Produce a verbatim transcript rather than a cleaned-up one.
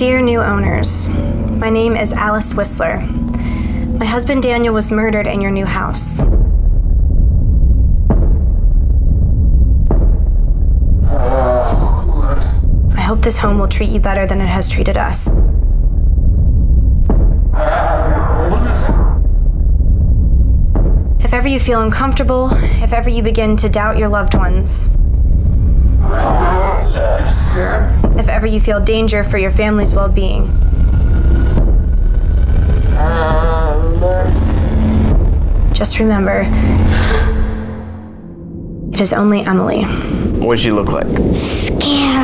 Dear new owners, my name is Alice Whistler. My husband Daniel was murdered in your new house. I hope this home will treat you better than it has treated us. If ever you feel uncomfortable, if ever you begin to doubt your loved ones, if ever you feel danger for your family's well-being, just remember, it is only Emily. What did she look like? Scared.